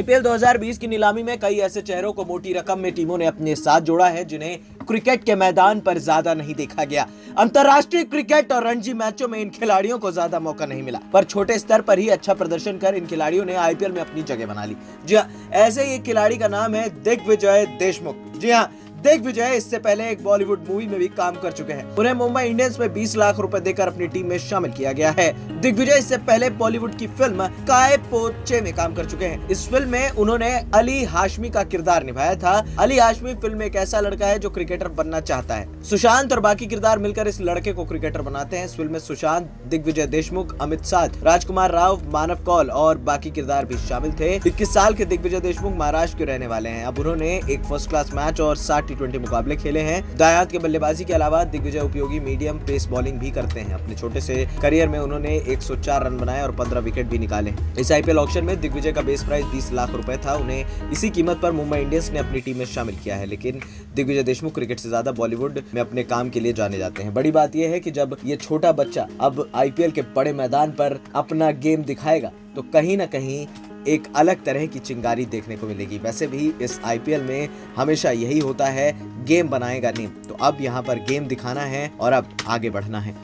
IPL 2020 की नीलामी में कई ऐसे चेहरों को मोटी रकम में टीमों ने अपने साथ जोड़ा है जिन्हें क्रिकेट के मैदान पर ज्यादा नहीं देखा गया। अंतर्राष्ट्रीय क्रिकेट और रणजी मैचों में इन खिलाड़ियों को ज्यादा मौका नहीं मिला, पर छोटे स्तर पर ही अच्छा प्रदर्शन कर इन खिलाड़ियों ने आईपीएल में अपनी जगह बना ली। जी हाँ, ऐसे ही एक खिलाड़ी का नाम है दिग्विजय देशमुख। जी हाँ, दिग्विजय इससे पहले एक बॉलीवुड मूवी में भी काम कर चुके हैं। उन्हें मुंबई इंडियंस में 20 लाख रुपए देकर अपनी टीम में शामिल किया गया है। दिग्विजय इससे पहले बॉलीवुड की फिल्म काय पो चे में काम कर चुके हैं। इस फिल्म में उन्होंने अली हाशमी का किरदार निभाया था। अली हाशमी फिल्म में एक ऐसा लड़का है जो क्रिकेटर बनना चाहता है। सुशांत और बाकी किरदार मिलकर इस लड़के को क्रिकेटर बनाते हैं। इस फिल्म में सुशांत, दिग्विजय देशमुख, अमित शाह, राजकुमार राव, मानव कौल और बाकी किरदार भी शामिल थे। 21 साल के दिग्विजय देशमुख महाराष्ट्र के रहने वाले हैं। अब उन्होंने एक फर्स्ट क्लास मैच और 60 T20 मुकाबले खेले हैं। दाएं हाथ के बल्लेबाजी के अलावा दिग्विजय उपयोगी मीडियम पेस बॉलिंग भी करते हैं। अपने छोटे से करियर में उन्होंने 104 रन बनाए और 15 विकेट भी निकाले। इस आईपीएल ऑक्शन में दिग्विजय का बेस प्राइस 20 लाख रुपए था। उन्हें इसी कीमत पर मुंबई इंडियंस ने अपनी टीम में शामिल किया है, लेकिन दिग्विजय देशमुख क्रिकेट से ज्यादा बॉलीवुड में अपने काम के लिए जाने जाते हैं। बड़ी बात यह है कि जब ये छोटा बच्चा अब आईपीएल के बड़े मैदान पर अपना गेम दिखाएगा तो कहीं ना कहीं एक अलग तरह की चिंगारी देखने को मिलेगी। वैसे भी इस आईपीएल में हमेशा यही होता है, गेम बनाएगा नीम, तो अब यहाँ पर गेम दिखाना है और अब आगे बढ़ना है।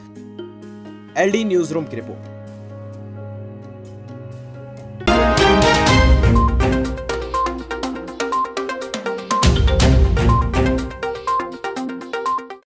एलडी न्यूज़ रूम की रिपोर्ट।